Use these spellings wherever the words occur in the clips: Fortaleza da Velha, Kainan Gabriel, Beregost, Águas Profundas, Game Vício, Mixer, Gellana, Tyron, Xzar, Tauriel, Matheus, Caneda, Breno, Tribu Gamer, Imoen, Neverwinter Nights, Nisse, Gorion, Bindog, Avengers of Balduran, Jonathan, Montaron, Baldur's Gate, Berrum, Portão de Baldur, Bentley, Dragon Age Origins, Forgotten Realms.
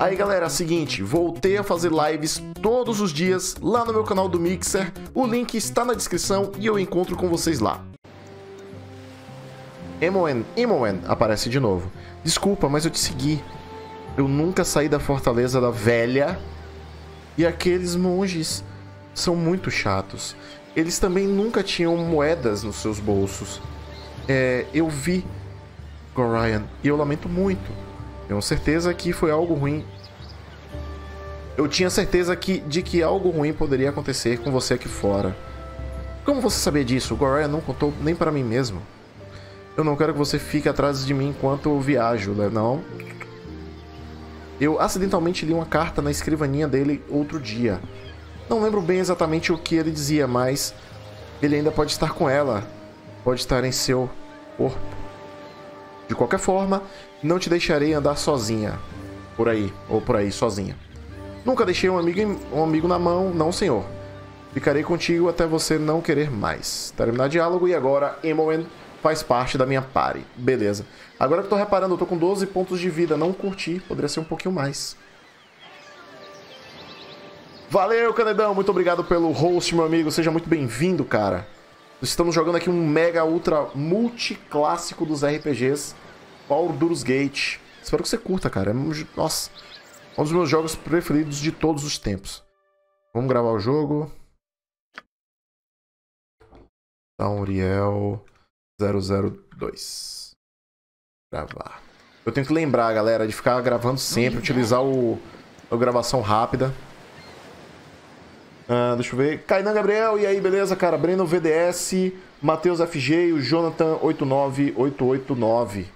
Aí galera, é o seguinte, voltei a fazer lives todos os dias lá no meu canal do Mixer, o link está na descrição e eu encontro com vocês lá. Imoen, aparece de novo. Desculpa, mas eu te segui. Eu nunca saí da Fortaleza da Velha e aqueles monges são muito chatos. Eles também nunca tinham moedas nos seus bolsos. Eu vi Gorion e eu lamento muito. Tenho certeza que foi algo ruim. Eu tinha certeza de que algo ruim poderia acontecer com você aqui fora. Como você sabia disso? O Gorion não contou nem para mim mesmo. Eu não quero que você fique atrás de mim enquanto eu viajo, né? Não. Eu acidentalmente li uma carta na escrivaninha dele outro dia. Não lembro bem exatamente o que ele dizia, mas ele ainda pode estar com ela. Pode estar em seu corpo. De qualquer forma, não te deixarei andar sozinha. Por aí, ou por aí, sozinha. Nunca deixei um amigo na mão, não senhor. Ficarei contigo até você não querer mais. Terminar o diálogo e agora Imoen faz parte da minha party. Beleza. Agora que eu tô reparando, eu tô com 12 pontos de vida. Não curti, poderia ser um pouquinho mais. Valeu, Canedão. Muito obrigado pelo host, meu amigo. Seja muito bem-vindo, cara. Estamos jogando aqui um mega, ultra, multiclássico dos RPGs, Baldur's Gate. Espero que você curta, cara. Nossa, um dos meus jogos preferidos de todos os tempos. Vamos gravar o jogo. Tauriel 002. Gravar. Eu tenho que lembrar, galera, de ficar gravando sempre, utilizar a gravação rápida. Deixa eu ver. Kainan Gabriel, e aí, beleza, cara? Breno VDS, Matheus FG e o Jonathan 89889.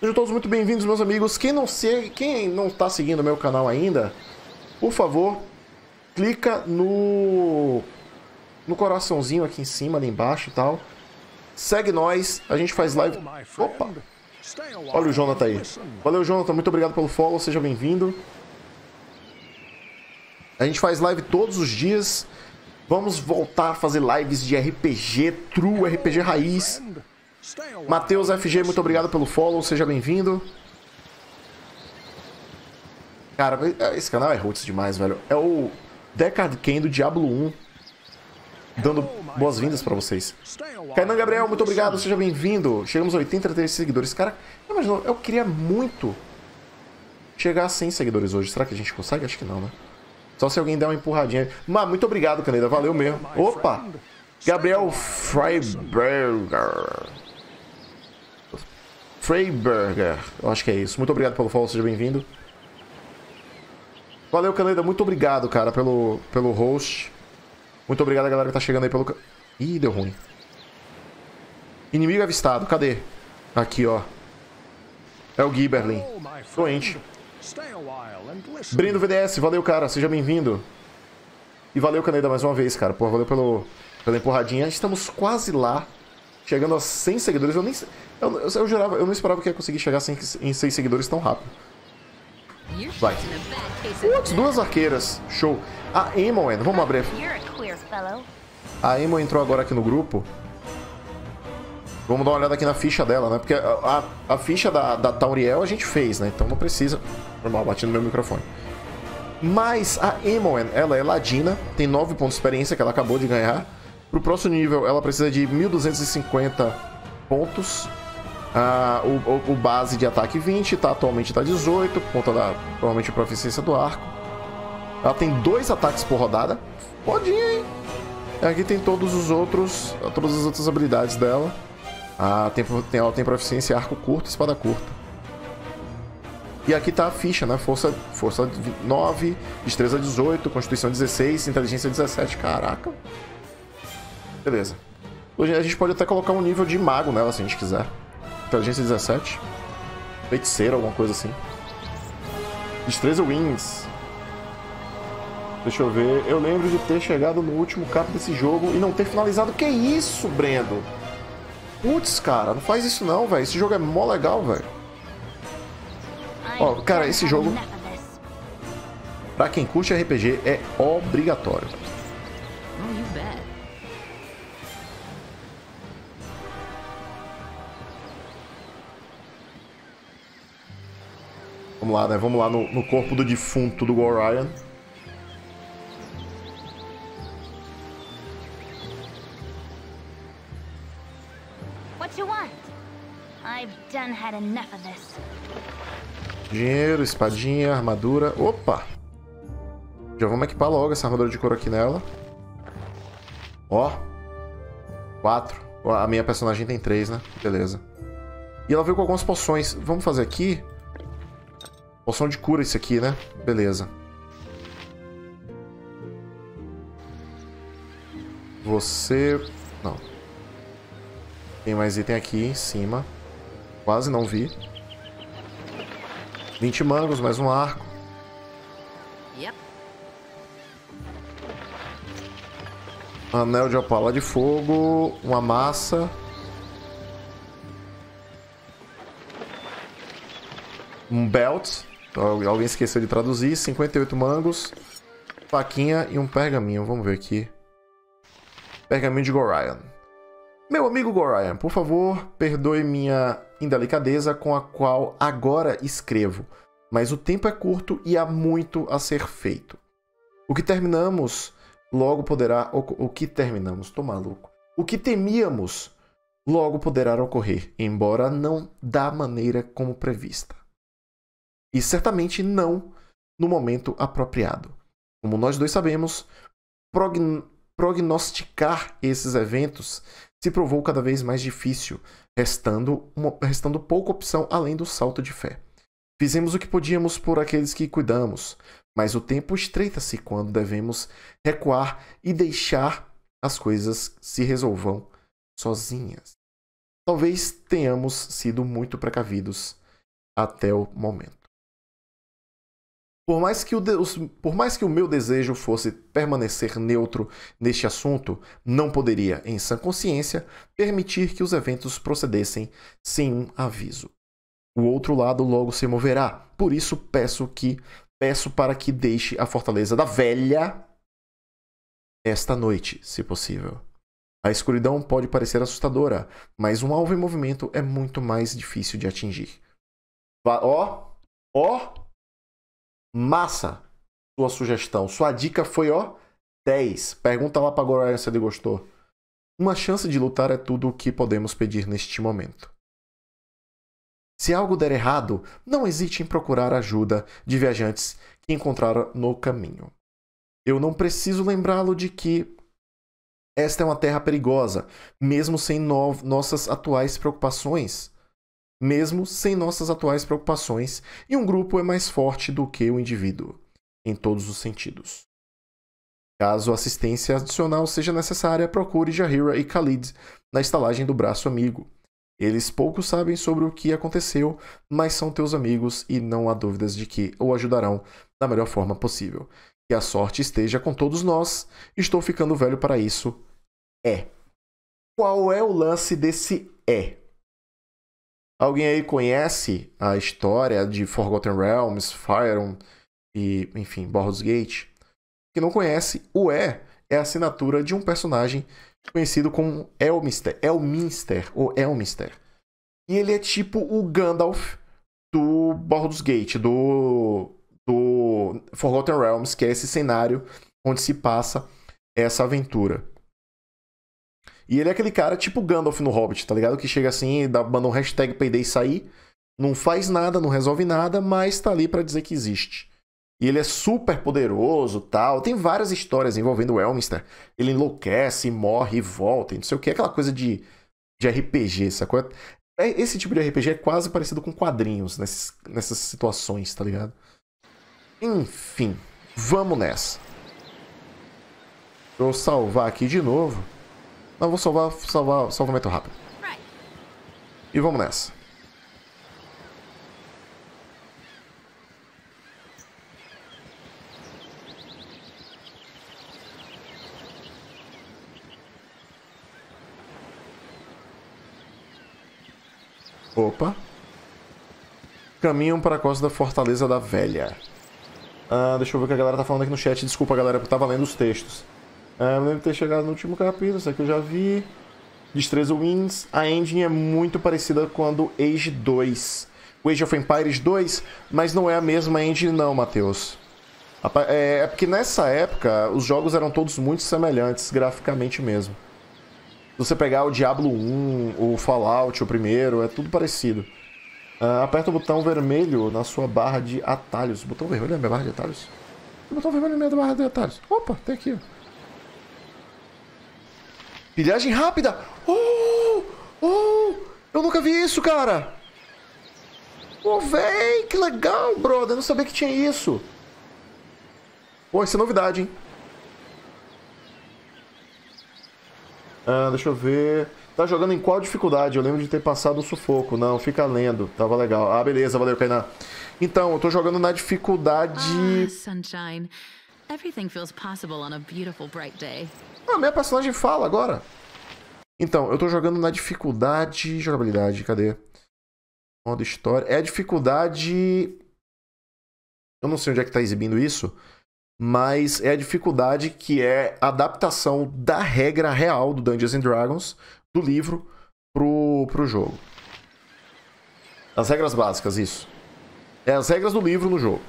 Sejam todos muito bem-vindos, meus amigos. Quem não tá seguindo o meu canal ainda, por favor, clica no coraçãozinho aqui em cima, ali embaixo e tal. Segue nós, a gente faz live. Opa! Olha o Jonathan aí. Valeu, Jonathan, muito obrigado pelo follow, seja bem-vindo. A gente faz live todos os dias. Vamos voltar a fazer lives de RPG true, RPG raiz. Matheus FG, muito obrigado pelo follow, seja bem-vindo. Cara, esse canal é roots demais, velho. É o Deckard Cain do Diablo 1. Dando boas-vindas pra vocês. Kainan Gabriel, muito obrigado, seja bem-vindo. Chegamos a 83 seguidores. Cara, imagina, eu queria muito chegar a 100 seguidores hoje. Será que a gente consegue? Acho que não, né? Só se alguém der uma empurradinha. Mas muito obrigado, Caneda. Valeu mesmo. Opa! Gabriel Freiberger. Eu acho que é isso. Muito obrigado pelo follow. Seja bem-vindo. Valeu, Caneda. Muito obrigado, cara, pelo host. Muito obrigado, galera, que tá chegando aí pelo... Ih, deu ruim. Inimigo avistado. Cadê? Aqui, ó. É o Giberlin. Doente. Breno VDS, valeu, cara, seja bem-vindo. E valeu, Caneda, mais uma vez, cara. Porra, valeu pela empurradinha. Estamos quase lá, chegando a 100 seguidores. Eu jurava, eu não esperava que ia conseguir chegar em 100 seguidores tão rápido. Vai. Duas arqueiras, show. A Imoen, vamos abrir. A Imoen entrou agora aqui no grupo. Vamos dar uma olhada aqui na ficha dela, né? Porque a ficha da Tauriel a gente fez, né? Então não precisa... Normal, bati no meu microfone. Mas a Imoen, ela é ladina. Tem 9 pontos de experiência que ela acabou de ganhar. Pro próximo nível, ela precisa de 1.250 pontos. O base de ataque 20, tá? Atualmente tá 18, por conta da... Provavelmente proficiência do arco. Ela tem 2 ataques por rodada. Fodinha, hein? Aqui tem todas as outras habilidades dela. Ah, ela tem proficiência arco curto e espada curta. E aqui tá a ficha, né? Força 9, destreza 18, constituição 16, inteligência 17. Caraca. Beleza. Hoje a gente pode até colocar um nível de mago nela, se a gente quiser. Inteligência 17. Feiticeiro, alguma coisa assim. Destreza Wings. Deixa eu ver. Eu lembro de ter chegado no último cap desse jogo e não ter finalizado. Que isso, Brendo? Putz, cara, não faz isso não, velho. Esse jogo é mó legal, velho. Ó, cara, esse jogo, pra quem curte RPG, é obrigatório. Vamos lá, né? Vamos lá no corpo do defunto do Gorion. Dinheiro, espadinha, armadura. Opa! Já vamos equipar logo essa armadura de couro aqui nela. Ó. 4. A minha personagem tem 3, né? Beleza. E ela veio com algumas poções. Vamos fazer aqui. Poção de cura isso aqui, né? Beleza. Você... Não. Tem mais item aqui em cima. Quase não vi. 20 mangos, mais um arco. Anel de opala de fogo. Uma massa. Um belt. Alguém esqueceu de traduzir. 58 mangos. Faquinha e um pergaminho. Vamos ver aqui. Pergaminho de Gorion. Meu amigo Gorion, por favor, perdoe minha indelicadeza com a qual agora escrevo. Mas o tempo é curto e há muito a ser feito. O que terminamos... Logo poderá... O que terminamos? Tô maluco. O que temíamos logo poderá ocorrer, embora não da maneira como prevista. E certamente não no momento apropriado. Como nós dois sabemos, prognosticar esses eventos se provou cada vez mais difícil, restando pouca opção além do salto de fé. Fizemos o que podíamos por aqueles que cuidamos, mas o tempo estreita-se quando devemos recuar e deixar as coisas se resolvam sozinhas. Talvez tenhamos sido muito precavidos até o momento. Por mais que o meu desejo fosse permanecer neutro neste assunto, não poderia, em sã consciência, permitir que os eventos procedessem sem um aviso. O outro lado logo se moverá, por isso peço para que deixe a Fortaleza da Velha esta noite, se possível. A escuridão pode parecer assustadora, mas um alvo em movimento é muito mais difícil de atingir. Ó, ó, massa sua sugestão. Sua dica foi, ó, 10. Pergunta lá pra Gorion se ele gostou. Uma chance de lutar é tudo o que podemos pedir neste momento. Se algo der errado, não hesite em procurar ajuda de viajantes que encontraram no caminho. Eu não preciso lembrá-lo de que esta é uma terra perigosa, mesmo sem nossas atuais preocupações, e um grupo é mais forte do que o indivíduo, em todos os sentidos. Caso assistência adicional seja necessária, procure Jaheira e Khalid na estalagem do braço amigo. Eles pouco sabem sobre o que aconteceu, mas são teus amigos e não há dúvidas de que o ajudarão da melhor forma possível. Que a sorte esteja com todos nós. Estou ficando velho para isso. É. Qual é o lance desse é? Alguém aí conhece a história de Forgotten Realms, Tyron e, enfim, Baldur's Gate? Quem não conhece, o é a assinatura de um personagem conhecido como Elminster. E ele é tipo o Gandalf do Baldur's Gate, do Forgotten Realms, que é esse cenário onde se passa essa aventura. E ele é aquele cara tipo Gandalf no Hobbit, tá ligado? Que chega assim, manda um hashtag payday e sair, não faz nada, não resolve nada, mas tá ali pra dizer que existe. E ele é super poderoso, tal. Tem várias histórias envolvendo o Elminster. Ele enlouquece, morre, volta, não sei o que. É aquela coisa de RPG, sacou? Esse tipo de RPG é quase parecido com quadrinhos nessas situações, tá ligado? Enfim, vamos nessa. Vou salvar aqui de novo. Não, vou salvar salvamento rápido. E vamos nessa. Opa. Caminham para a costa da Fortaleza da Velha. Deixa eu ver o que a galera tá falando aqui no chat. Desculpa, galera, por tava lendo os textos. Eu lembro de ter chegado no último capítulo. Isso aqui eu já vi. Destreza Wins. A engine é muito parecida com a do Age 2. o Age of Empires 2, mas não é a mesma engine não, Matheus. É porque nessa época os jogos eram todos muito semelhantes, graficamente mesmo. Se você pegar o Diablo 1, o Fallout, o primeiro, é tudo parecido. Aperta o botão vermelho na sua barra de atalhos. Botão vermelho na minha barra de atalhos? Botão vermelho na minha barra de atalhos. Opa, tem aqui. Pilhagem rápida! Oh! Oh! Eu nunca vi isso, cara! Oh, véi! Que legal, brother! Eu não sabia que tinha isso. Pô, isso é novidade, hein? Deixa eu ver... Tá jogando em qual dificuldade? Eu lembro de ter passado o sufoco. Não, fica lendo. Tava legal. Ah, beleza. Valeu, Kainan. Então, eu tô jogando na dificuldade... Sunshine. Everything feels possible on a beautiful bright day. Ah, minha personagem fala agora. Então, eu tô jogando na dificuldade... Jogabilidade, cadê? Modo história... É a dificuldade... Eu não sei onde é que tá exibindo isso. Mas é a dificuldade que é a adaptação da regra real do Dungeons & Dragons, do livro, pro jogo. As regras básicas, isso. É as regras do livro no jogo.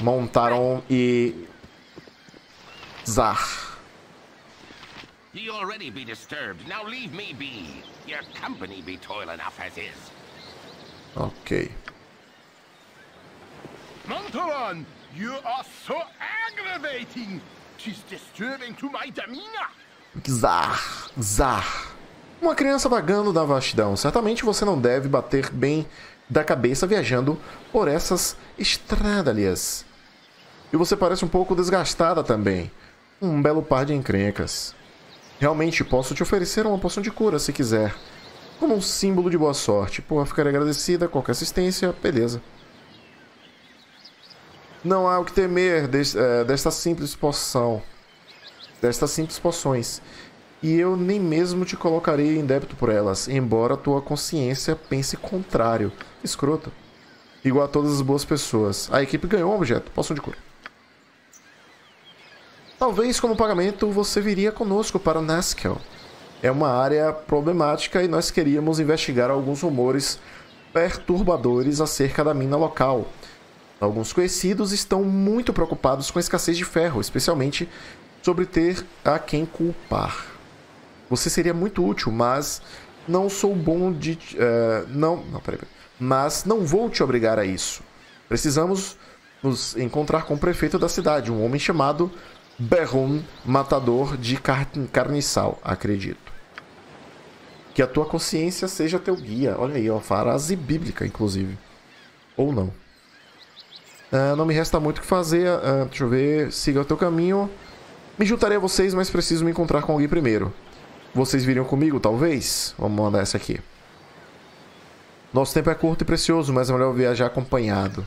Montaron e... Xzar. You already be disturbed, now leave me be. Your company be toil enough as is. Ok. Montaron, you are so aggravating. She's disturbing to my demeanor. Xzar, Xzar. Uma criança vagando na vastidão. Certamente você não deve bater bem da cabeça viajando por essas estradas. E você parece um pouco desgastada também. Um belo par de encrencas. Realmente posso te oferecer uma poção de cura se quiser. Como um símbolo de boa sorte. Pô, eu ficarei agradecida. Qualquer assistência, beleza. Não há o que temer destas simples poções. E eu nem mesmo te colocarei em débito por elas, embora tua consciência pense contrário. Escroto. Igual a todas as boas pessoas. A equipe ganhou um objeto. Poção de cura. Talvez como pagamento você viria conosco para Nashkel. É uma área problemática e nós queríamos investigar alguns rumores perturbadores acerca da mina local. Alguns conhecidos estão muito preocupados com a escassez de ferro, especialmente sobre ter a quem culpar. Você seria muito útil, mas não sou bom de... Mas não vou te obrigar a isso. Precisamos nos encontrar com o prefeito da cidade, um homem chamado Berrum, matador de carniçal, acredito. Que a tua consciência seja teu guia. Olha aí, ó, frase bíblica, inclusive. Ou não. Não me resta muito o que fazer. Deixa eu ver. Siga o teu caminho. Me juntarei a vocês, mas preciso me encontrar com alguém primeiro. Vocês viriam comigo, talvez? Vamos mandar essa aqui. Nosso tempo é curto e precioso, mas é melhor viajar acompanhado.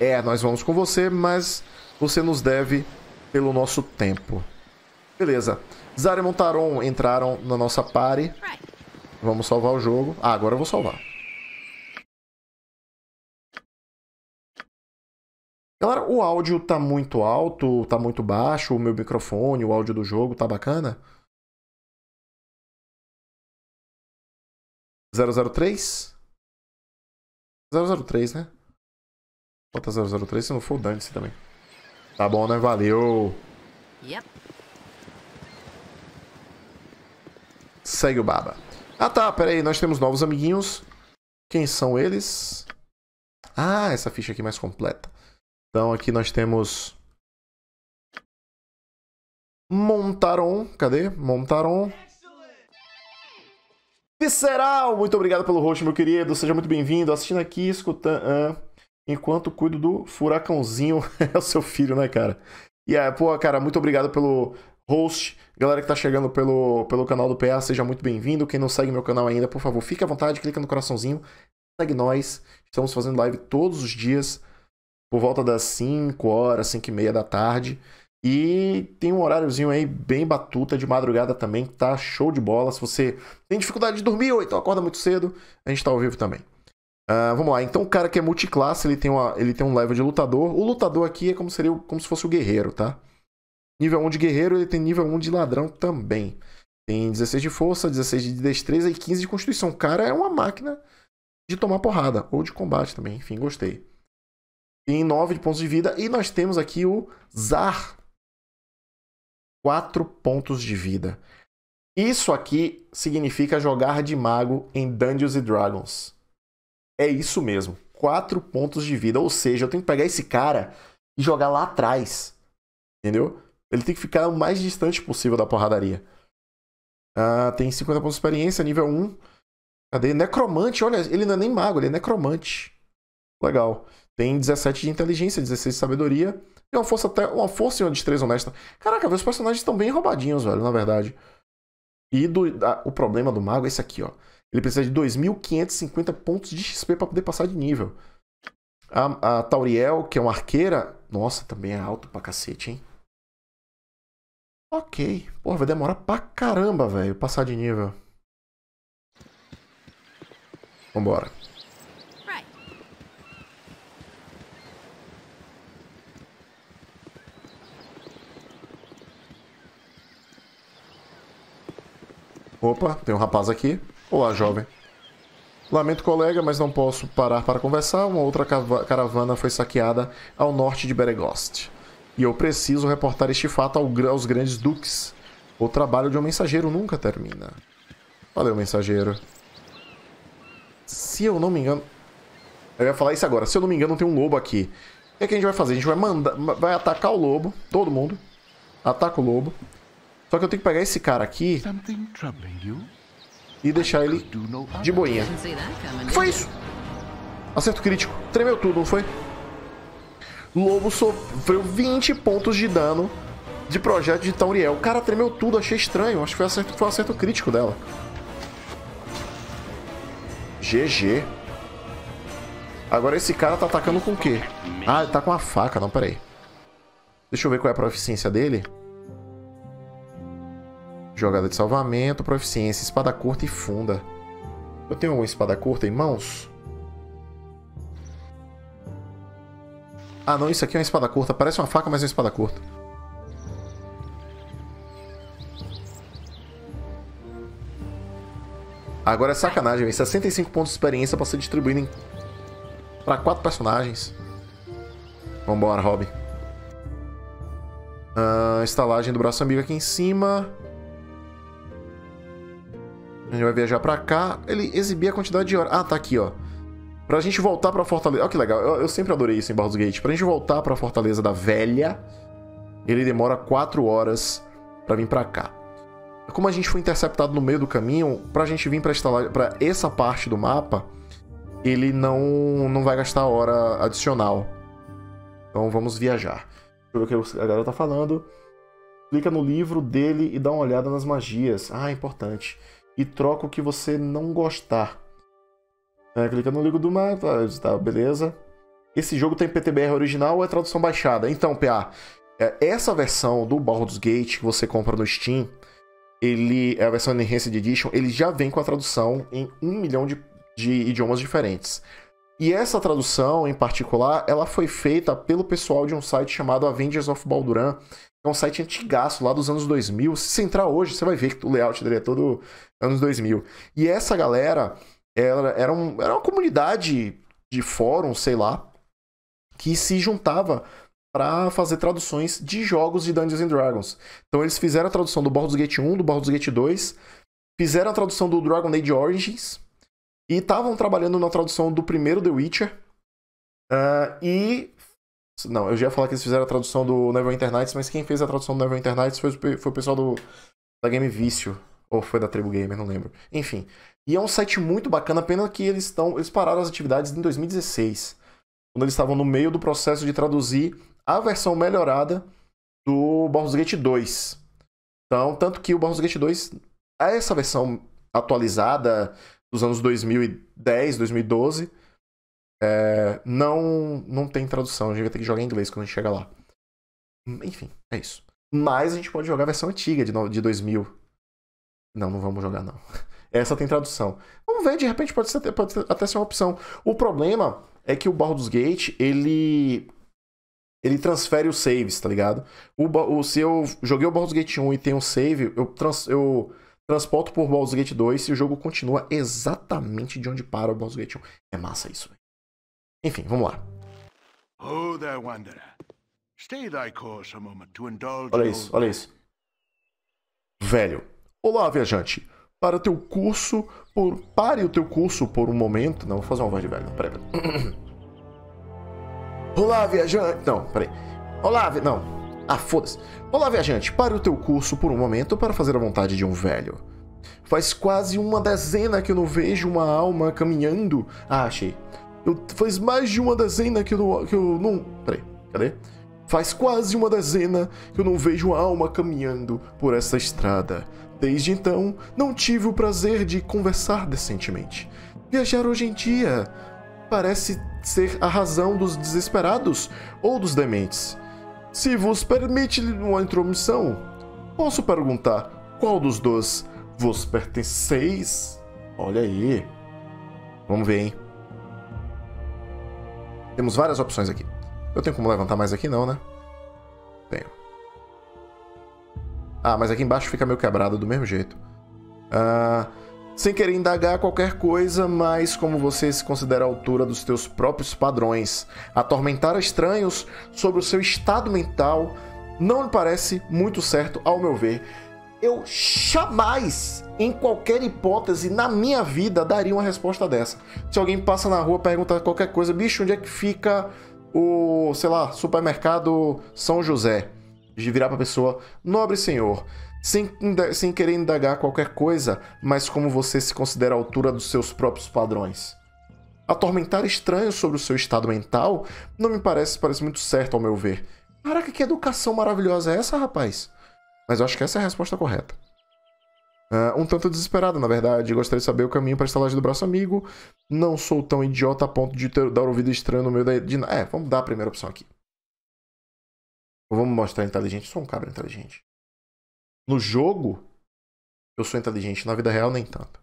É, nós vamos com você, mas você nos deve pelo nosso tempo. Beleza. Xzar e Montaron entraram na nossa party. Vamos salvar o jogo. Ah, agora eu vou salvar. Galera, o áudio tá muito alto, tá muito baixo, o meu microfone, o áudio do jogo, tá bacana? 003? 003, né? Bota 003, se não for, dane-se também. Tá bom, né? Valeu! Yep. Segue o baba. Ah tá, peraí, nós temos novos amiguinhos. Quem são eles? Ah, essa ficha aqui mais completa. Então aqui nós temos Montaron, cadê? Montaron Visceral, muito obrigado pelo host, meu querido, seja muito bem-vindo, assistindo aqui, escutando, enquanto cuido do furacãozinho, é o seu filho, né, cara? E yeah, pô, cara, muito obrigado pelo host, galera que tá chegando pelo canal do PA, seja muito bem-vindo, quem não segue meu canal ainda, por favor, fique à vontade, clica no coraçãozinho, segue nós, estamos fazendo live todos os dias, por volta das 5 horas, 5 e meia da tarde. E tem um horáriozinho aí bem batuta de madrugada também, que tá show de bola. Se você tem dificuldade de dormir ou então acorda muito cedo, a gente tá ao vivo também. Vamos lá, então o cara que é multiclasse, ele tem um level de lutador. O lutador aqui é como se fosse o guerreiro, tá? Nível 1 de guerreiro, ele tem nível 1 de ladrão também. Tem 16 de força, 16 de destreza e 15 de constituição. O cara é uma máquina de tomar porrada. Ou de combate também. Enfim, gostei. Tem 9 de pontos de vida. E nós temos aqui o Xzar. 4 pontos de vida. Isso aqui significa jogar de mago em Dungeons & Dragons. É isso mesmo. 4 pontos de vida. Ou seja, eu tenho que pegar esse cara e jogar lá atrás. Entendeu? Ele tem que ficar o mais distante possível da porradaria. Ah, tem 50 pontos de experiência, nível 1. Cadê? Necromante, olha, ele não é nem mago, ele é necromante. Legal. Tem 17 de inteligência, 16 de sabedoria. Tem uma força, até, uma força e uma destreza honesta. Caraca, os personagens estão bem roubadinhos, velho, na verdade. E o problema do mago é esse aqui, ó. Ele precisa de 2.550 pontos de XP pra poder passar de nível. A Tauriel, que é uma arqueira... Nossa, também é alto pra cacete, hein? Ok. Porra, vai demorar pra caramba, velho, passar de nível. Vambora. Right. Opa, tem um rapaz aqui. Olá, jovem. Lamento, colega, mas não posso parar para conversar. Uma outra caravana foi saqueada ao norte de Beregost. E eu preciso reportar este fato aos grandes duques. O trabalho de um mensageiro nunca termina. Valeu, mensageiro. Se eu não me engano... Eu ia falar isso agora. Se eu não me engano, tem um lobo aqui. O que a gente vai fazer? A gente vai mandar... Vai atacar o lobo. Todo mundo. Ataca o lobo. Só que eu tenho que pegar esse cara aqui... E deixar ele de boinha. Foi isso. Acerto crítico. Tremeu tudo, não foi? Lobo sofreu 20 pontos de dano de projeto de Tauriel. O cara tremeu tudo, achei estranho. Acho que foi um acerto crítico dela. GG. Agora esse cara tá atacando com o quê? Ah, ele tá com uma faca. Não, peraí. Deixa eu ver qual é a proficiência dele. Jogada de salvamento, proficiência, espada curta e funda. Eu tenho alguma espada curta em mãos? Ah, não, isso aqui é uma espada curta. Parece uma faca, mas é uma espada curta. Agora é sacanagem, véio. 65 pontos de experiência para ser distribuído em... para 4 personagens. Vambora, Rob. Estalagem do braço amigo aqui em cima. A gente vai viajar pra cá. Ele exibia a quantidade de horas. Ah, tá aqui, ó. Pra gente voltar pra Fortaleza... Olha que legal. Eu sempre adorei isso em Baldur's Gate. Pra gente voltar pra Fortaleza da Velha, ele demora 4 horas pra vir pra cá. Como a gente foi interceptado no meio do caminho, pra gente vir pra, pra essa parte do mapa, ele não vai gastar hora adicional. Então vamos viajar. Deixa eu ver o que a galera tá falando. Clica no livro dele e dá uma olhada nas magias. Ah, importante. E troca o que você não gostar. Clica no logo do mapa, tá, beleza. Esse jogo tem PTBR original ou é tradução baixada? Então, PA, essa versão do Baldur's Gate que você compra no Steam, ele é a versão Enhanced Edition, ele já vem com a tradução em 1 milhão de idiomas diferentes. E essa tradução, em particular, ela foi feita pelo pessoal de um site chamado Avengers of Balduran, que é um site antigaço, lá dos anos 2000. Se você entrar hoje, você vai ver que o layout dele é todo anos 2000. E essa galera... Era uma comunidade de fórum, sei lá, que se juntava para fazer traduções de jogos de Dungeons & Dragons. Então eles fizeram a tradução do Baldur's Gate 1, do Baldur's Gate 2, fizeram a tradução do Dragon Age Origins e estavam trabalhando na tradução do primeiro The Witcher. Não, eu já ia falar que eles fizeram a tradução do Neverwinter Nights, mas quem fez a tradução do Neverwinter Nights foi o pessoal da Game Vício. Ou foi da Tribu Gamer, não lembro. Enfim. E é um site muito bacana, pena que eles pararam as atividades em 2016. Quando eles estavam no meio do processo de traduzir a versão melhorada do Baldur's Gate 2. Então, tanto que o Baldur's Gate 2, essa versão atualizada dos anos 2010, 2012, não tem tradução. A gente vai ter que jogar em inglês quando a gente chega lá. Enfim, é isso. Mas a gente pode jogar a versão antiga de 2000. Não vamos jogar, não. Essa tem tradução. Vamos ver, de repente pode até ser uma opção. O problema é que o Baldur's Gate, ele transfere os saves, tá ligado? Se eu joguei o Baldur's Gate 1 e tem um save, eu Transporto por Baldur's Gate 2 e o jogo continua exatamente de onde para o Baldur's Gate 1. É massa isso. Enfim, vamos lá. Olha isso, olha isso. Velho. Olá, viajante. Pare o teu curso por um momento. Não, vou fazer uma voz de velho. Não, peraí. Olá, viajante. Não, peraí. Olá, vi... Não. Ah, foda-se. Olá, viajante. Pare o teu curso por um momento para fazer a vontade de um velho. Faz quase uma dezena que eu não vejo uma alma caminhando. Ah, achei. Faz mais de uma dezena que eu não... Peraí, cadê? Faz quase uma dezena que eu não vejo uma alma caminhando por essa estrada. Desde então, não tive o prazer de conversar decentemente. Viajar hoje em dia parece ser a razão dos desesperados ou dos dementes. Se vos permite uma intromissão, posso perguntar qual dos dois vos pertenceis? Olha aí. Vamos ver, hein? Temos várias opções aqui. Eu tenho como levantar mais aqui não, né? Tenho. Ah, mas aqui embaixo fica meio quebrado do mesmo jeito. Sem querer indagar qualquer coisa, mas como você se considera à altura dos teus próprios padrões, atormentar estranhos sobre o seu estado mental não lhe parece muito certo ao meu ver. Eu jamais, em qualquer hipótese, na minha vida, daria uma resposta dessa. Se alguém passa na rua perguntar qualquer coisa, bicho, onde é que fica o, sei lá, supermercado São José? De virar pra pessoa, nobre senhor, sem querer indagar qualquer coisa, mas como você se considera à altura dos seus próprios padrões. Atormentar estranhos sobre o seu estado mental não me parece muito certo ao meu ver. Caraca, que educação maravilhosa é essa, rapaz? Mas eu acho que essa é a resposta correta. Um tanto desesperado, na verdade. Gostaria de saber o caminho para a estalagem do braço amigo. Não sou tão idiota a ponto de dar ouvido estranho no meio da... vamos dar a primeira opção aqui. Vamos mostrar inteligente. Eu sou um cabra inteligente. No jogo, eu sou inteligente. Na vida real, nem tanto.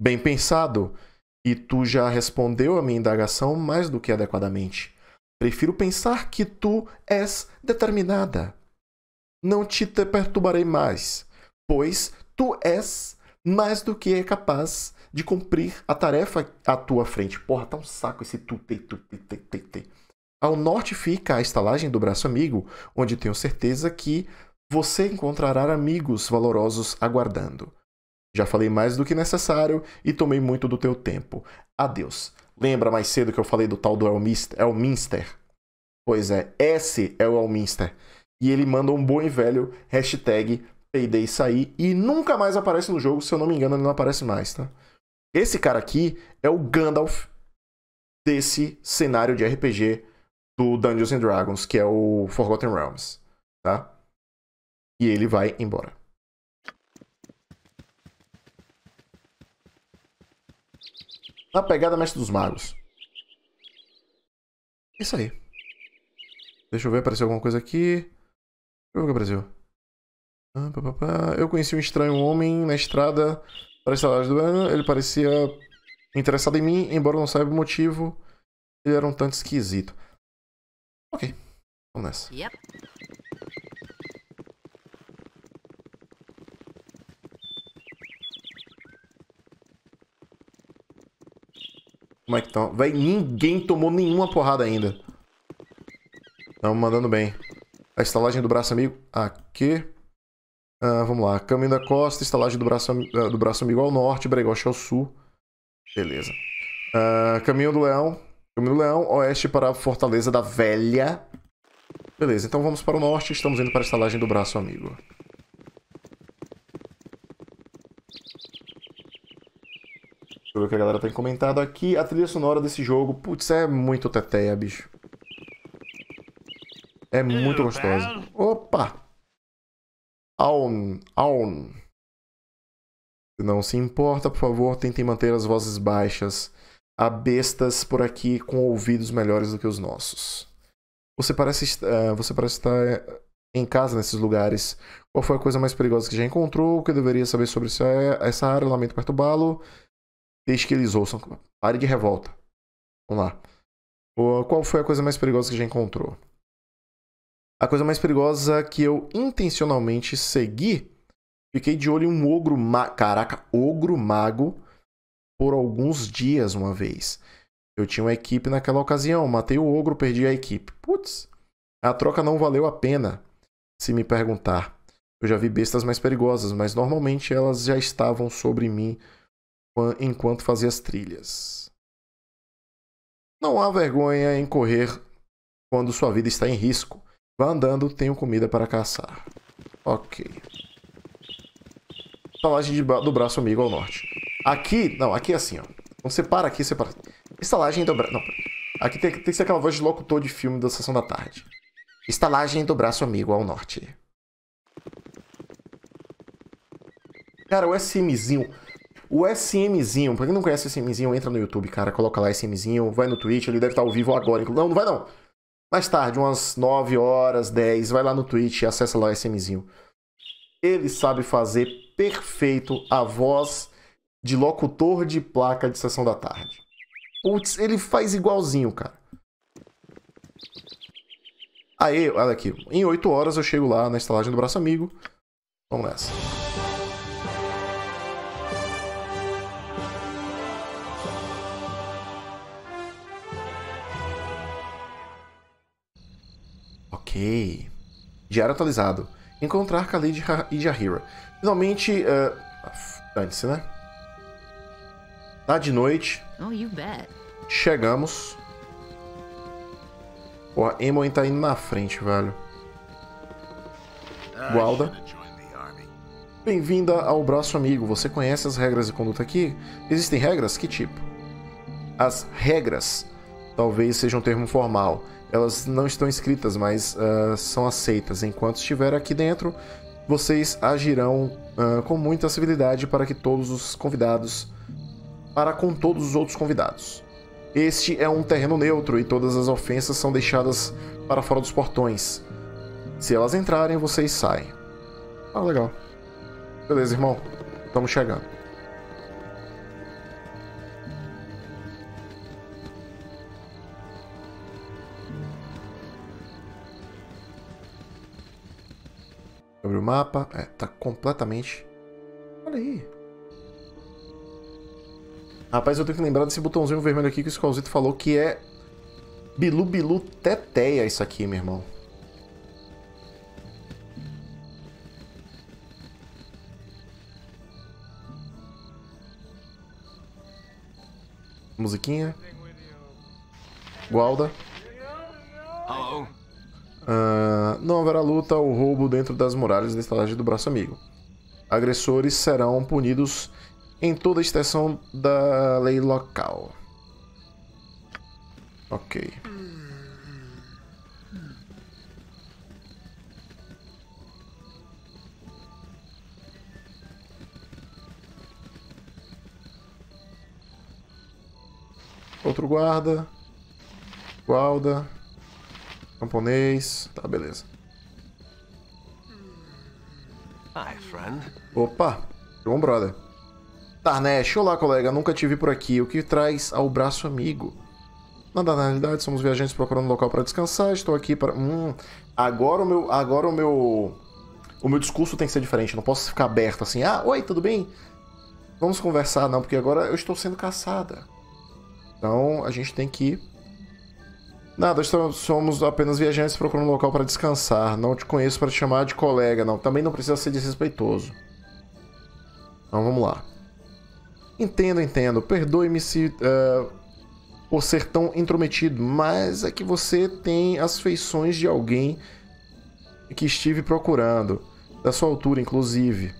Bem pensado. E tu já respondeu a minha indagação mais do que adequadamente. Prefiro pensar que tu és determinada. Não te perturbarei mais, pois tu és mais do que é capaz de cumprir a tarefa à tua frente. Porra, tá um saco esse tu. Ao norte fica a estalagem do braço amigo, onde tenho certeza que você encontrará amigos valorosos aguardando. Já falei mais do que necessário e tomei muito do teu tempo. Adeus. Lembra mais cedo que eu falei do tal do Elminster? Pois é, esse é o Elminster. E ele manda um bom e velho hashtag peidei sair e nunca mais aparece no jogo, se eu não me engano ele não aparece mais, tá? Esse cara aqui é o Gandalf desse cenário de RPG do Dungeons and Dragons, que é o Forgotten Realms, tá? E ele vai embora. Na pegada Mestre dos Magos. Isso aí. Deixa eu ver, apareceu alguma coisa aqui. O que apareceu? Eu conheci um estranho homem na estrada para a estalagem do Breno. Ele parecia interessado em mim, embora não saiba o motivo. Ele era um tanto esquisito. Ok, vamos nessa. Yep. Como é que tá? Véi, ninguém tomou nenhuma porrada ainda. Estamos mandando bem. A estalagem do braço amigo aqui. Vamos lá. Caminho da costa, estalagem do braço amigo ao norte, Beregost ao sul. Beleza. Caminho do leão. Caminho do leão, oeste para a Fortaleza da Velha. Beleza, então vamos para o norte. Estamos indo para a estalagem do braço amigo. Deixa eu ver o que a galera tem comentado aqui. A trilha sonora desse jogo, putz, é muito teteia, bicho. É muito gostosa. Opa! Aon. Se não se importa, por favor, tentem manter as vozes baixas. Há bestas por aqui com ouvidos melhores do que os nossos. Você parece estar em casa nesses lugares. Qual foi a coisa mais perigosa que já encontrou? O que eu deveria saber sobre essa área? Lamento perturbá-lo. Deixe que eles ouçam. Pare de revolta. Vamos lá. Qual foi a coisa mais perigosa que já encontrou? A coisa mais perigosa que eu intencionalmente segui Fiquei de olho em um ogro mago. Caraca, ogro mago por alguns dias uma vez. Eu tinha uma equipe naquela ocasião. Matei o ogro, perdi a equipe. Putz, a troca não valeu a pena, se me perguntar. Eu já vi bestas mais perigosas, mas normalmente elas já estavam sobre mim enquanto fazia as trilhas. Não há vergonha em correr quando sua vida está em risco. Vá andando, tenho comida para caçar. Ok. Estalagem do braço amigo ao norte. Aqui, não, aqui é assim, ó. Então você para aqui, você para. Estalagem do braço... Não, aqui tem que ser aquela voz de locutor de filme da Sessão da Tarde. Estalagem do braço amigo ao norte. Cara, o SMzinho... O SMzinho, pra quem não conhece o SMzinho, entra no YouTube, cara. Coloca lá SMzinho, vai no Twitch, ele deve estar ao vivo agora. Não, não vai não. Mais tarde, umas 9 horas, 10, vai lá no Twitch e acessa lá o SMzinho. Ele sabe fazer perfeito a voz de locutor de placa de Sessão da Tarde. Putz, ele faz igualzinho, cara. Aí, olha aqui. Em 8 horas eu chego lá na estalagem do braço amigo. Vamos nessa. Ok. Diário atualizado. Encontrar Khalid e Jaheira. Finalmente... Antes, né? Tá de noite. Chegamos. Ó, a Imoen tá indo na frente, velho. Gualda. Bem-vinda ao braço amigo. Você conhece as regras de conduta aqui? Existem regras? Que tipo? As regras talvez seja um termo formal. Elas não estão escritas, mas são aceitas. Enquanto estiver aqui dentro, vocês agirão com muita civilidade para que todos os convidados... Para com todos os outros convidados. Este é um terreno neutro e todas as ofensas são deixadas para fora dos portões. Se elas entrarem, vocês saem. Ah, legal. Beleza, irmão. Estamos chegando. Abre o mapa. É, tá completamente... Olha aí. Rapaz, eu tenho que lembrar desse botãozinho vermelho aqui que o Skolzito falou que é Bilu Bilu Teteia isso aqui, meu irmão. Musiquinha. Gualda. Não haverá luta ou roubo dentro das muralhas da estalagem do braço amigo. Agressores serão punidos... Em toda a extensão da lei local. Ok. Outro guarda. Guarda. Camponês. Tá, beleza. Opa. Chegou um brother. Tarnesh, olá colega, nunca te vi por aqui. O que traz ao braço amigo? Nada, na realidade, somos viajantes procurando um local para descansar. Estou aqui para... Agora o meu discurso tem que ser diferente. Não posso ficar aberto assim. Ah, oi, tudo bem? Vamos conversar, não, porque agora eu estou sendo caçada. Então, a gente tem que... Nada, somos apenas viajantes procurando um local para descansar. Não te conheço para te chamar de colega, não. Também não precisa ser desrespeitoso. Então, vamos lá. Entendo, entendo. Perdoe-me se por ser tão intrometido, mas é que você tem as feições de alguém que estive procurando, da sua altura, inclusive,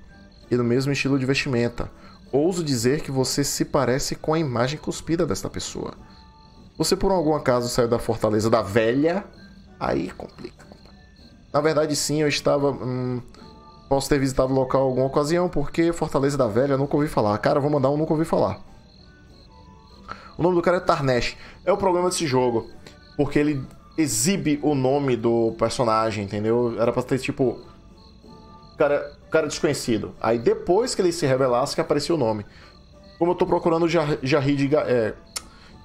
e do mesmo estilo de vestimenta. Ouso dizer que você se parece com a imagem cuspida desta pessoa. Você, por algum acaso, saiu da Fortaleza da Velha? Aí complica. Na verdade, sim, eu estava... Posso ter visitado o local em alguma ocasião, porque Fortaleza da Velha nunca ouvi falar. Cara, vou mandar um nunca ouvi falar. O nome do cara é Tarnesh. É o problema desse jogo, porque ele exibe o nome do personagem, entendeu? Era pra ter, tipo, cara desconhecido. Aí depois que ele se revelasse que aparecia o nome. Como eu tô procurando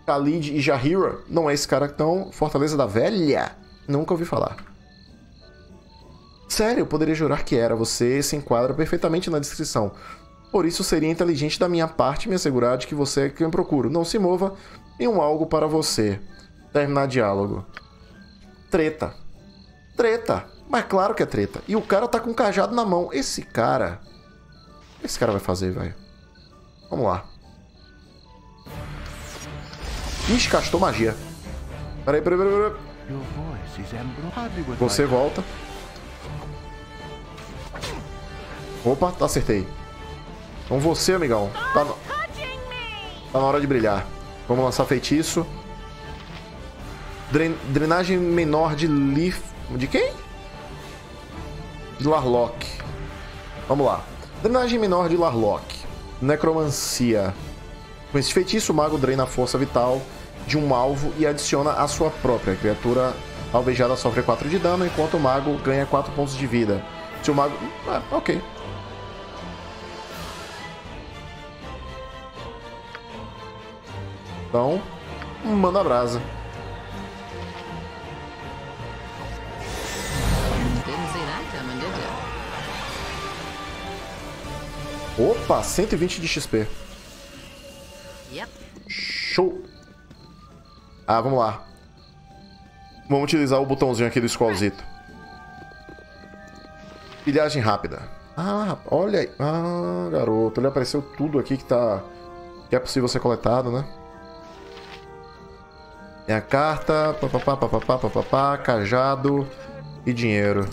Khalid e Jaheira, não é esse cara, então Fortaleza da Velha? Nunca ouvi falar. Sério, eu poderia jurar que era. Você se enquadra perfeitamente na descrição. Por isso seria inteligente da minha parte me assegurar de que você é quem procuro. Não se mova em um algo para você. Terminar diálogo. Treta. Treta. Mas claro que é treta. E o cara tá com um cajado na mão. Esse cara... O que esse cara vai fazer, velho? Vamos lá. Ixi, castou magia. Peraí. Você volta. Opa, tá, acertei. Então você, amigão, tá na hora de brilhar. Vamos lançar feitiço. Drenagem menor de Leaf... De quem? De Larlock. Vamos lá. Drenagem menor de Larlock. Necromancia. Com esse feitiço, o mago drena a força vital de um alvo e adiciona a sua própria. A criatura alvejada sofre 4 de dano, enquanto o mago ganha 4 pontos de vida. Se o mago... Ah, ok. Então, manda a brasa. Opa, 120 de XP. Show. Ah, vamos lá. Vamos utilizar o botãozinho aqui do Squallzito. Pilhagem rápida. Ah, olha aí. Ah, garoto. Ele apareceu tudo aqui que tá... Que é possível ser coletado, né? Tem a carta, papapá, cajado e dinheiro.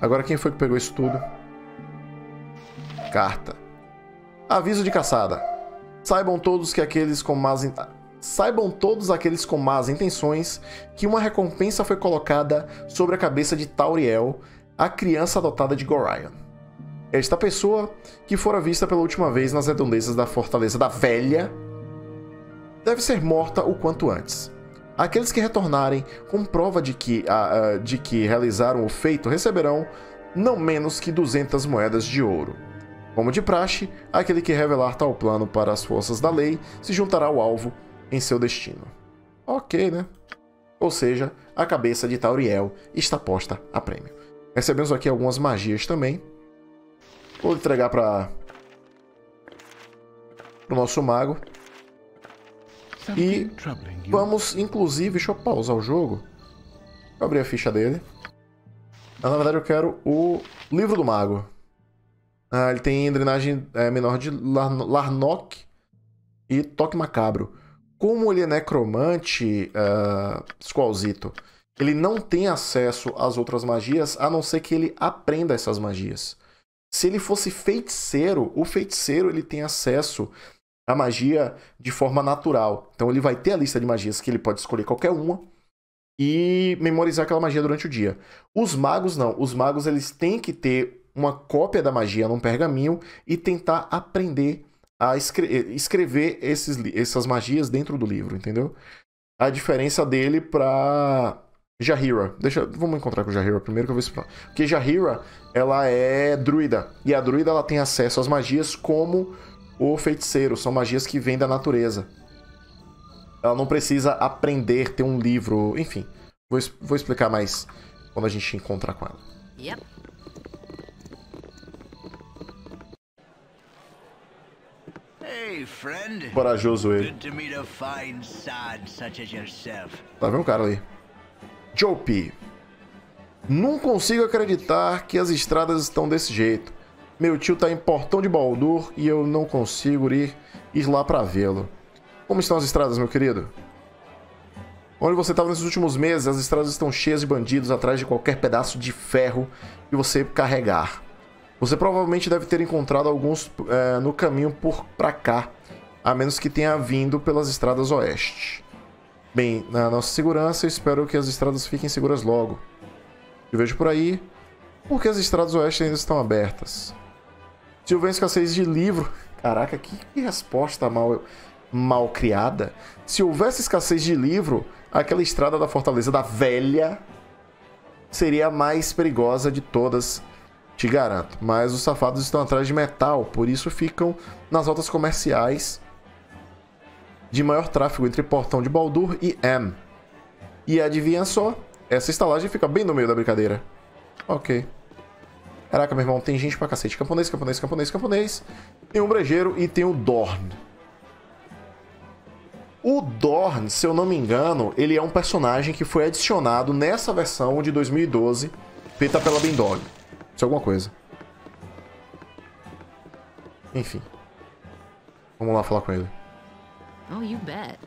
Agora quem foi que pegou isso tudo? Carta. Aviso de caçada. Saibam todos aqueles com más intenções que uma recompensa foi colocada sobre a cabeça de Tauriel, a criança adotada de Gorion. Esta pessoa, que fora vista pela última vez nas redondezas da Fortaleza da Velha, deve ser morta o quanto antes. Aqueles que retornarem com prova de que realizaram o feito receberão não menos que 200 moedas de ouro. Como de praxe, aquele que revelar tal plano para as forças da lei se juntará ao alvo em seu destino. Ok, né? Ou seja, a cabeça de Tauriel está posta a prêmio. Recebemos aqui algumas magias também. Vou entregar para o nosso mago. E vamos, inclusive... Deixa eu pausar o jogo. Eu abri a ficha dele. Na verdade, eu quero o livro do mago. Ah, ele tem drenagem menor de Larnock e toque macabro. Como ele é necromante, Squallzito, ele não tem acesso às outras magias, a não ser que ele aprenda essas magias. Se ele fosse feiticeiro, o feiticeiro ele tem acesso... a magia de forma natural. Então ele vai ter a lista de magias que ele pode escolher qualquer uma e memorizar aquela magia durante o dia. Os magos não. Os magos eles têm que ter uma cópia da magia num pergaminho e tentar aprender a escrever essas magias dentro do livro, entendeu? A diferença dele para Jaheira. Vamos encontrar com Jaheira primeiro que eu vou explicar. Porque Jaheira, ela é druida. E a druida ela tem acesso às magias como... o feiticeiro, são magias que vêm da natureza. Ela não precisa aprender, ter um livro, enfim. Vou explicar mais quando a gente encontrar com ela. Yep. Hey, friend. Corajoso ele. Tá vendo o cara ali? Jopi. Não consigo acreditar que as estradas estão desse jeito. Meu tio tá em Portão de Baldur e eu não consigo ir lá pra vê-lo. Como estão as estradas, meu querido? Onde você estava nesses últimos meses, as estradas estão cheias de bandidos atrás de qualquer pedaço de ferro que você carregar. Você provavelmente deve ter encontrado alguns no caminho pra cá, a menos que tenha vindo pelas estradas oeste. Bem, na nossa segurança, eu espero que as estradas fiquem seguras logo. Te vejo por aí, porque as estradas oeste ainda estão abertas. Se houver escassez de livro... Caraca, que resposta mal criada. Se houvesse escassez de livro, aquela estrada da Fortaleza da Velha seria a mais perigosa de todas, te garanto. Mas os safados estão atrás de metal, por isso ficam nas rotas comerciais de maior tráfego entre Portão de Baldur e M. E adivinha só, essa estalagem fica bem no meio da brincadeira. Ok. Caraca, meu irmão, tem gente pra cacete. Camponês, camponês, camponês, camponês. Tem um brejeiro e tem o Dorn. O Dorn, se eu não me engano, ele é um personagem que foi adicionado nessa versão de 2012, feita pela Bindog. Isso é alguma coisa. Enfim. Vamos lá falar com ele. Oh, you bet.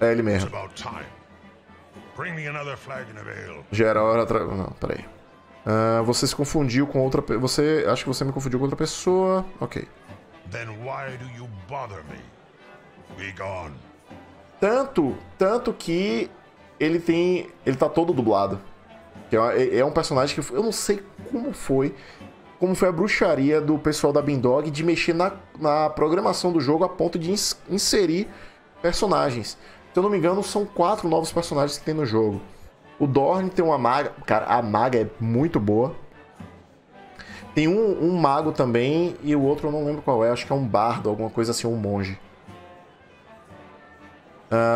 É ele mesmo. Já era hora atrás. Não, peraí. Você se confundiu com outra pessoa. Você... Acho que você me confundiu com outra pessoa. Ok. Tanto que ele tem... Ele tá todo dublado. É um personagem que... Eu não sei como foi. Como foi a bruxaria do pessoal da Bindog de mexer na programação do jogo a ponto de inserir personagens. Se eu não me engano, são 4 novos personagens que tem no jogo. O Dorn tem uma maga... Cara, a maga é muito boa. Tem um mago também e o outro eu não lembro qual é. Acho que é um bardo, alguma coisa assim, um monge.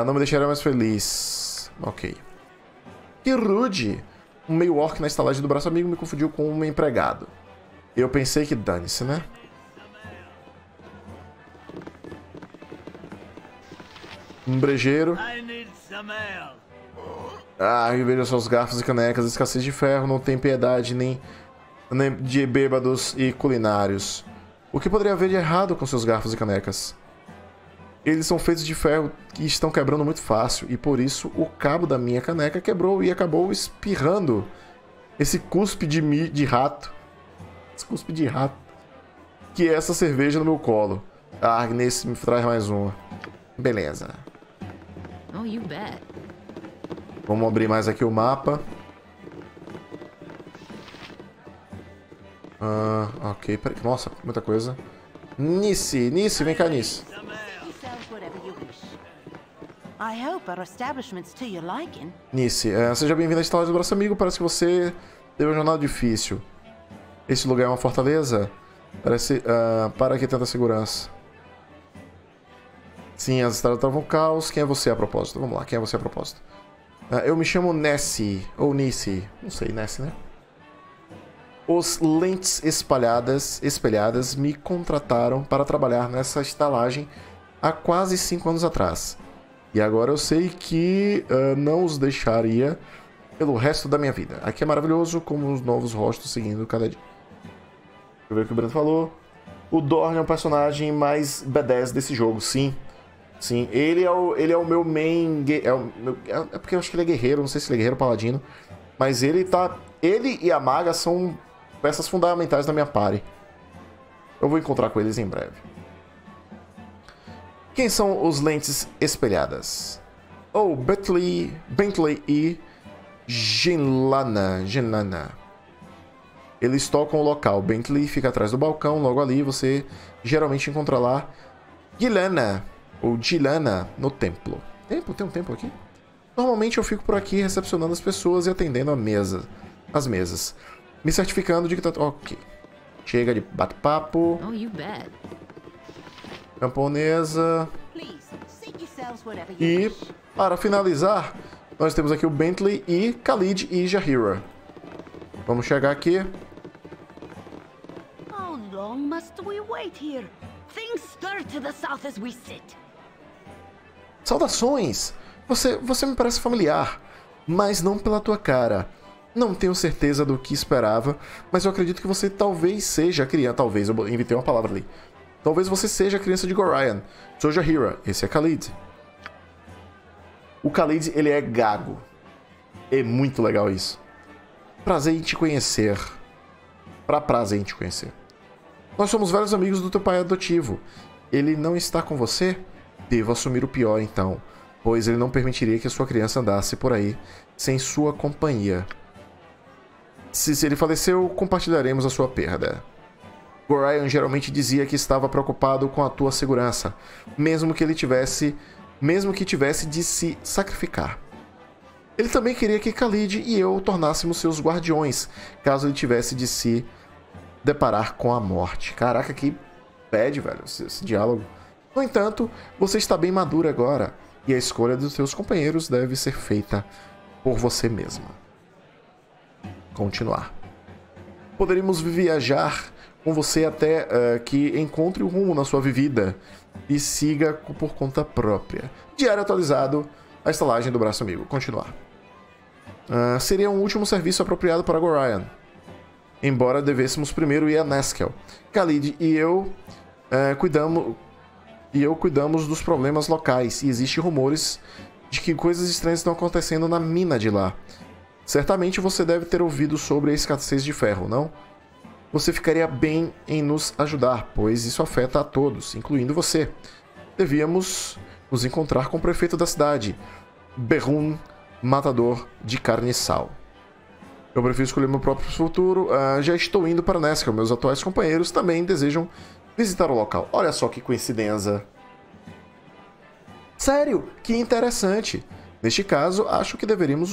Não me deixaria mais feliz. Ok. Que rude! Um meio-orc na estalagem do braço amigo me confundiu com um empregado. Eu pensei que dane-se, né? Um brejeiro. Ah, veja só os garfos e canecas, escassez de ferro, não tem piedade nem de bêbados e culinários. O que poderia haver de errado com seus garfos e canecas? Eles são feitos de ferro e estão quebrando muito fácil, e por isso o cabo da minha caneca quebrou e acabou espirrando esse cuspe de rato. Esse cuspe de rato. Que é essa cerveja no meu colo. A Agnes me traz mais uma. Beleza. Vamos abrir mais aqui o mapa. Ok, peraí. Nossa, muita coisa. Nisse, vem cá, Nisse. Nisse, seja bem-vindo à estalagem do nosso amigo. Parece que você teve uma jornada difícil. Esse lugar é uma fortaleza? Parece... para que tanta segurança? Sim, as estradas estavam caos. Quem é você a propósito? Vamos lá, quem é você a propósito? Eu me chamo Nesse, ou Nisse. Não sei, Nesse, né? Os lentes espelhadas me contrataram para trabalhar nessa estalagem há quase 5 anos atrás. E agora eu sei que não os deixaria pelo resto da minha vida. Aqui é maravilhoso, como os novos rostos seguindo cada dia. Deixa eu ver o que o Breno falou. O Dorn é um personagem mais badass desse jogo, sim. Sim, ele é o meu main... É porque eu acho que ele é guerreiro, não sei se ele é guerreiro ou paladino. Mas ele tá... Ele e a maga são peças fundamentais da minha party. Eu vou encontrar com eles em breve. Quem são os lentes espelhadas? Oh, Bentley e... Gellana. Eles tocam o local. Bentley fica atrás do balcão, logo ali. Você geralmente encontra lá Gellana no templo. Templo? Tem um templo aqui? Normalmente eu fico por aqui recepcionando as pessoas e atendendo as mesas. Me certificando de que tá... Ok. Chega de bate-papo. Camponesa. E, para finalizar, nós temos aqui o Bentley e Khalid e Jaheira. Vamos chegar aqui. How long must we wait here? Things stir to the south as we sit. Saudações! Você me parece familiar, mas não pela tua cara. Não tenho certeza do que esperava, mas eu acredito que você talvez seja a criança... Talvez, eu inventei uma palavra ali. Talvez você seja a criança de Gorion. Sou Jaheira, esse é Khalid. O Khalid, ele é gago. É muito legal isso. Prazer em te conhecer. Prazer em te conhecer. Nós somos velhos amigos do teu pai adotivo. Ele não está com você? Devo assumir o pior, então. Pois ele não permitiria que a sua criança andasse por aí sem sua companhia. Se ele faleceu, compartilharemos a sua perda. Gorion geralmente dizia que estava preocupado com a tua segurança. Mesmo que tivesse de se sacrificar. Ele também queria que Khalid e eu tornássemos seus guardiões, caso ele tivesse de se deparar com a morte. Caraca, que bad, velho, esse diálogo. No entanto, você está bem maduro agora, e a escolha dos seus companheiros deve ser feita por você mesma. Continuar. Poderíamos viajar com você até que encontre o rumo na sua vida e siga por conta própria. Diário atualizado, a estalagem do braço amigo. Continuar. Seria um último serviço apropriado para Gorion. Embora devêssemos primeiro ir a Nashkel. Khalid e eu cuidamos dos problemas locais e existem rumores de que coisas estranhas estão acontecendo na mina de lá. Certamente você deve ter ouvido sobre a escassez de ferro, não? Você ficaria bem em nos ajudar, pois isso afeta a todos, incluindo você. Devíamos nos encontrar com o prefeito da cidade, Berrum, matador de carniçal. Eu prefiro escolher meu próprio futuro. Já estou indo para Nashkel. Meus atuais companheiros também desejam visitar o local. Olha só que coincidência. Sério, que interessante. Neste caso, acho que deveríamos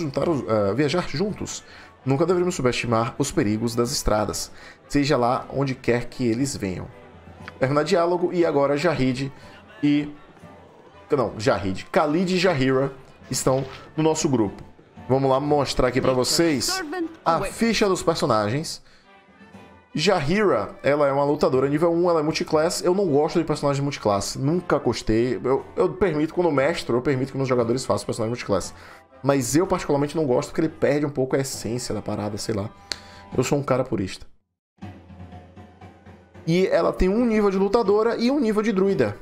viajar juntos. Nunca deveríamos subestimar os perigos das estradas, seja lá onde quer que eles venham. Terminar diálogo e agora Khalid e Jaheira estão no nosso grupo. Vamos lá mostrar aqui pra vocês a ficha dos personagens. Jaheira, ela é uma lutadora nível 1, ela é multiclasse. Eu não gosto de personagens multiclasse, nunca gostei. Eu permito, quando eu mestro, eu permito que meus jogadores façam personagens multiclasse. Mas eu particularmente não gosto, porque ele perde um pouco a essência da parada, sei lá. Eu sou um cara purista. E ela tem um nível de lutadora e um nível de druida.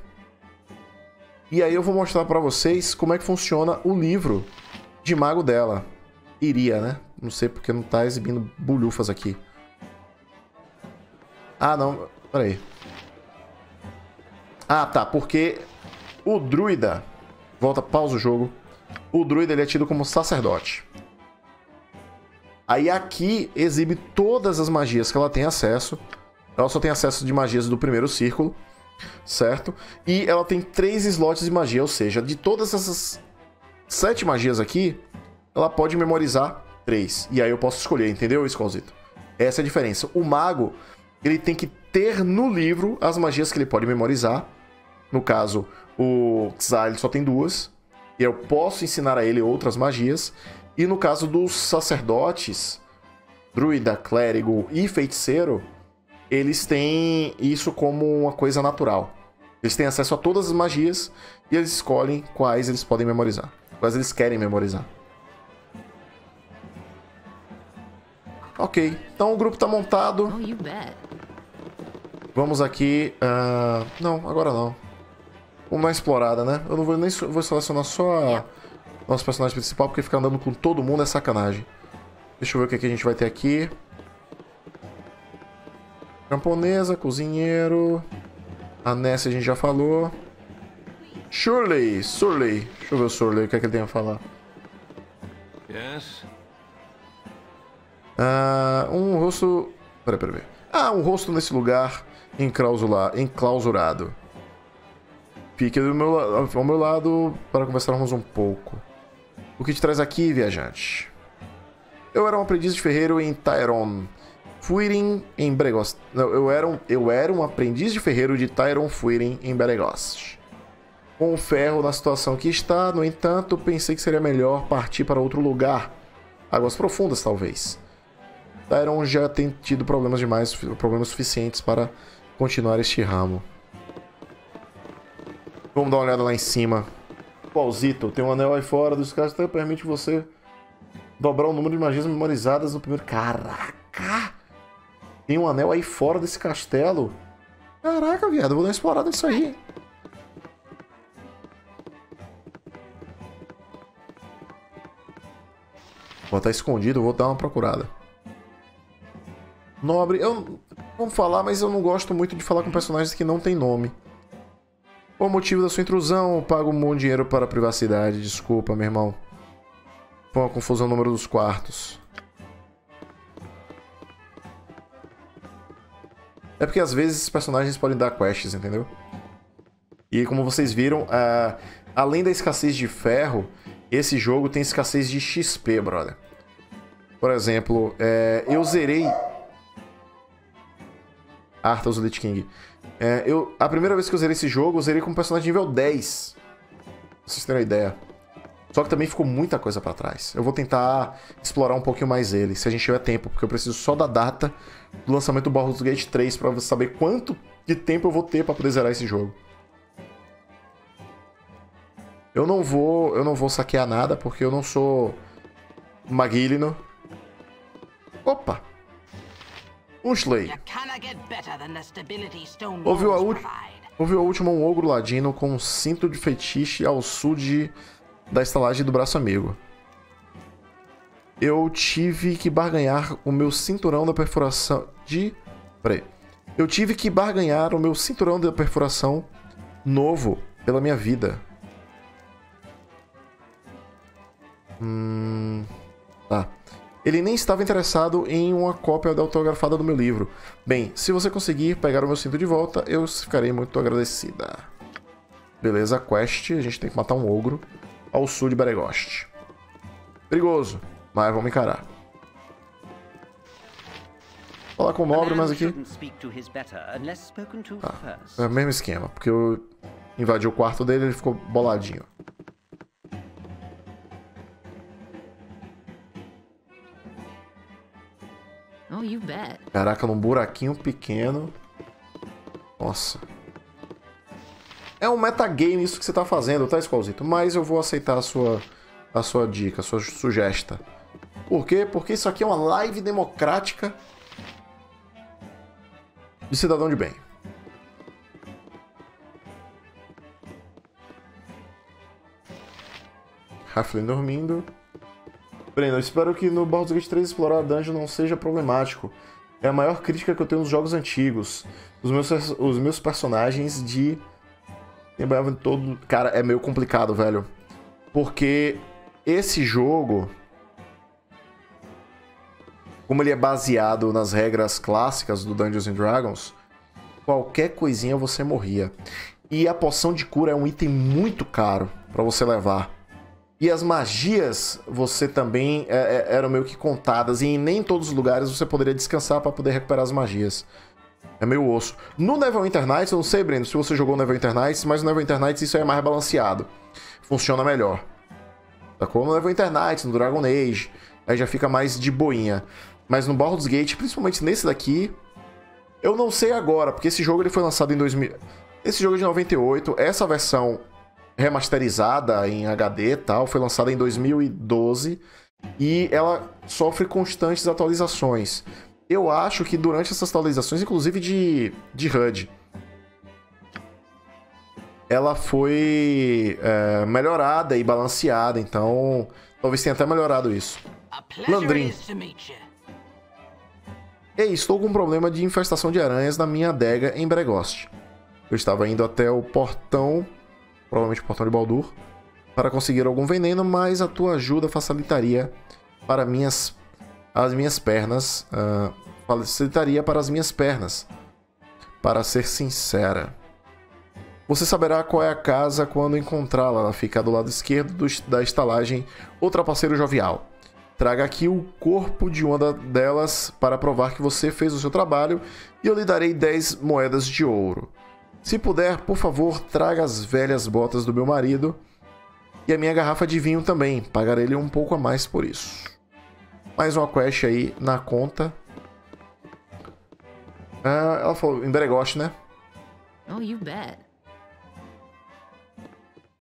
E aí eu vou mostrar pra vocês como é que funciona o livro de mago dela. Iria, né? Não sei porque não tá exibindo bulhufas aqui. Ah, não. Peraí. Ah, tá. Porque o druida... Volta, pausa o jogo. O druida, ele é tido como sacerdote. Aí aqui exibe todas as magias que ela tem acesso. Ela só tem acesso de magias do primeiro círculo, certo? E ela tem 3 slots de magia, ou seja, de todas essas 7 magias aqui, ela pode memorizar 3. E aí eu posso escolher, entendeu, Skolzito? Essa é a diferença. O mago... ele tem que ter no livro as magias que ele pode memorizar. No caso, o Xzar, ele só tem 2. E eu posso ensinar a ele outras magias. E no caso dos sacerdotes, druida, clérigo e feiticeiro, eles têm isso como uma coisa natural. Eles têm acesso a todas as magias e eles escolhem quais eles podem memorizar. Quais eles querem memorizar. Ok, então o grupo tá montado. Vamos aqui... não, agora não. Vamos dar explorada, né? Eu não vou nem vou selecionar só a nosso personagem principal, porque ficar andando com todo mundo é sacanagem. Deixa eu ver o que a gente vai ter aqui. Camponesa, cozinheiro... A Ness a gente já falou. Surley. Deixa eu ver o Surley, o que é que ele tem a falar. Yes. Um rosto... Peraí. Ah, um rosto nesse lugar enclausurado. Fique ao meu lado para conversarmos um pouco. O que te traz aqui, viajante? Eu era um aprendiz de ferreiro em Tyron. Fuirin em Beregost. Não, eu era um aprendiz de ferreiro de Tyron Fuirin em Beregost. Com o ferro na situação que está, no entanto, pensei que seria melhor partir para outro lugar. Águas profundas, talvez. Tyron já tem tido problemas suficientes para continuar este ramo. Vamos dar uma olhada lá em cima. Paulzito, tem um anel aí fora dos caras que permite você dobrar o número de magias memorizadas no primeiro... Caraca! Tem um anel aí fora desse castelo? Caraca, viado, eu vou dar uma explorada nisso aí. Vou estar escondido, vou dar uma procurada. Nobre, vamos falar, mas eu não gosto muito de falar com personagens que não tem nome. Qual o motivo da sua intrusão? Eu pago um bom dinheiro para a privacidade, desculpa, meu irmão. Foi uma confusão no número dos quartos. É porque às vezes esses personagens podem dar quests, entendeu? E como vocês viram, além da escassez de ferro, esse jogo tem escassez de XP, brother. Por exemplo, eu zerei... Arthas o Lich King. A primeira vez que eu zerei esse jogo, eu zerei com um personagem nível 10. Pra vocês terem uma ideia. Só que também ficou muita coisa pra trás. Eu vou tentar explorar um pouquinho mais ele, se a gente tiver tempo, porque eu preciso só da data do lançamento do Baldur's Gate 3 pra saber quanto de tempo eu vou ter pra poder zerar esse jogo. Eu não vou saquear nada, porque eu não sou Maguilino. Opa! Um Slay. Ouviu a última um ogro ladino com um cinto de feitiço ao sul da estalagem do braço amigo. Eu tive que barganhar o meu cinturão da perfuração novo pela minha vida. Tá. Ele nem estava interessado em uma cópia da autografada do meu livro. Bem, se você conseguir pegar o meu cinto de volta, eu ficarei muito agradecida. Beleza, quest. A gente tem que matar um ogro ao sul de Beregost. Perigoso, mas vamos encarar. Falar com o nobre, mas aqui... Ah, é o mesmo esquema, porque eu invadi o quarto dele e ele ficou boladinho. Caraca, num buraquinho pequeno. Nossa. É um metagame isso que você tá fazendo, tá, Squallzito? Mas eu vou aceitar a sua dica, a sua sugesta. Por quê? Porque isso aqui é uma live democrática de cidadão de bem. Raflin dormindo. Breno, eu espero que no Baldur's Gate 3 explorar a dungeon não seja problemático. É a maior crítica que eu tenho nos jogos antigos. Os meus personagens de... Trabalhavam todo... Cara, é meio complicado, velho. Porque esse jogo... Como ele é baseado nas regras clássicas do Dungeons & Dragons, qualquer coisinha você morria. E a poção de cura é um item muito caro pra você levar. E as magias você também eram meio que contadas. E nem em todos os lugares você poderia descansar para poder recuperar as magias. É meio osso. No Neverwinter Nights, eu não sei, Breno, se você jogou Neverwinter Nights, mas no Neverwinter Nights isso aí é mais balanceado. Funciona melhor. Sacou? No Neverwinter Nights, no Dragon Age, aí já fica mais de boinha. Mas no Baldur's Gate, principalmente nesse daqui, eu não sei agora, porque esse jogo ele foi lançado em 2000... Esse jogo é de 98, essa versão... remasterizada em HD e tal, foi lançada em 2012 e ela sofre constantes atualizações. Eu acho que durante essas atualizações, inclusive de HUD, ela foi melhorada e balanceada, então talvez tenha até melhorado isso. Landrin. Ei, estou com um problema de infestação de aranhas na minha adega em Beregost. Eu estava indo até o portão... Provavelmente o Portão de Baldur, para conseguir algum veneno, mas a tua ajuda facilitaria para as minhas pernas. Para ser sincera. Você saberá qual é a casa quando encontrá-la. Ela fica do lado esquerdo da estalagem O Trapaceiro Jovial. Traga aqui o corpo de uma delas para provar que você fez o seu trabalho e eu lhe darei 10 moedas de ouro. Se puder, por favor, traga as velhas botas do meu marido e a minha garrafa de vinho também. Pagarei ele um pouco a mais por isso. Mais uma quest aí na conta. Ah, ela falou em Beregost, né? Oh, you bet.